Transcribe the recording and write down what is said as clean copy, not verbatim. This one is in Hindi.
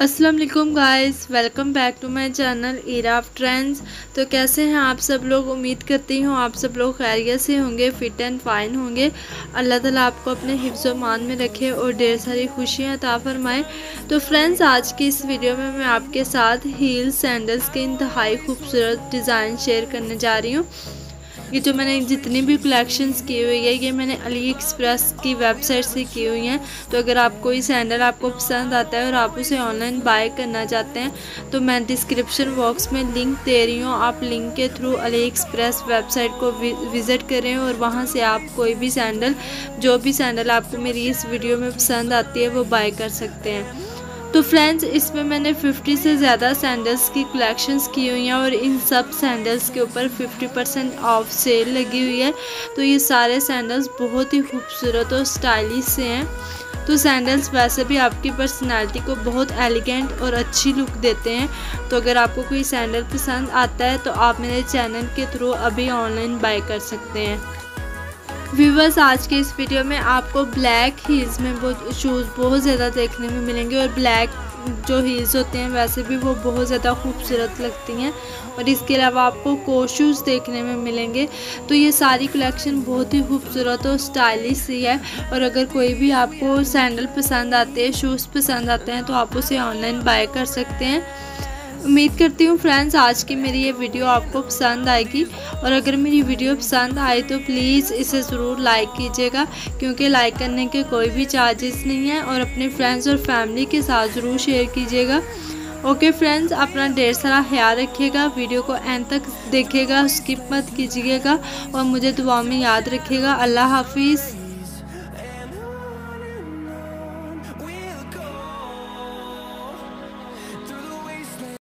अस्सलाम वालेकुम guys, welcome back to my channel era of trends. तो कैसे हैं आप सब लोग? उम्मीद करती हूँ आप सब लोग खैरियत से होंगे, फ़िट एंड फाइन होंगे। अल्लाह ताला आपको अपने हिफ्ज़ व अमान में रखे और ढेर सारी खुशियाँ अता फरमाए। तो फ्रेंड्स, आज की इस वीडियो में मैं आपके साथ हील सैंडल्स के इंतहाई खूबसूरत डिज़ाइन शेयर करने जा रही हूँ। ये जो मैंने जितनी भी कलेक्शंस की हुई है, ये मैंने अली एक्सप्रेस की वेबसाइट से की हुई हैं। तो अगर आपको ये सैंडल आपको पसंद आता है और आप उसे ऑनलाइन बाय करना चाहते हैं तो मैं डिस्क्रिप्शन बॉक्स में लिंक दे रही हूँ। आप लिंक के थ्रू अली एक्सप्रेस वेबसाइट को विज़िट करें और वहाँ से आप कोई भी सैंडल, जो भी सैंडल आपको मेरी इस वीडियो में पसंद आती है, वो बाय कर सकते हैं। तो फ्रेंड्स, इसमें मैंने 50 से ज़्यादा सैंडल्स की कलेक्शंस की हुई हैं और इन सब सैंडल्स के ऊपर 50% ऑफ सेल लगी हुई है। तो ये सारे सैंडल्स बहुत ही खूबसूरत और स्टाइलिश से हैं। तो सैंडल्स वैसे भी आपकी पर्सनालिटी को बहुत एलिगेंट और अच्छी लुक देते हैं। तो अगर आपको कोई सैंडल पसंद आता है तो आप मेरे चैनल के थ्रू अभी ऑनलाइन बाय कर सकते हैं। व्यूवर्स, आज के इस वीडियो में आपको ब्लैक हील्स में वो शूज़ बहुत ज़्यादा देखने में मिलेंगे और ब्लैक जो हील्स होते हैं वैसे भी वो बहुत ज़्यादा खूबसूरत लगती हैं। और इसके अलावा आपको कोट शूज़ देखने में मिलेंगे। तो ये सारी कलेक्शन बहुत ही खूबसूरत और स्टाइलिश सी है। और अगर कोई भी आपको सैंडल पसंद आते हैं, शूज़ पसंद आते हैं, तो आप उसे ऑनलाइन बाय कर सकते हैं। उम्मीद करती हूँ फ्रेंड्स, आज की मेरी ये वीडियो आपको पसंद आएगी। और अगर मेरी वीडियो पसंद आए तो प्लीज़ इसे ज़रूर लाइक कीजिएगा, क्योंकि लाइक करने के कोई भी चार्जेस नहीं हैं। और अपने फ्रेंड्स और फैमिली के साथ ज़रूर शेयर कीजिएगा। ओके फ्रेंड्स, अपना ढेर सारा ख्याल रखिएगा। वीडियो को एंड तक देखिएगा, स्किप मत कीजिएगा और मुझे दुआ में याद रखिएगा। अल्लाह हाफिज़।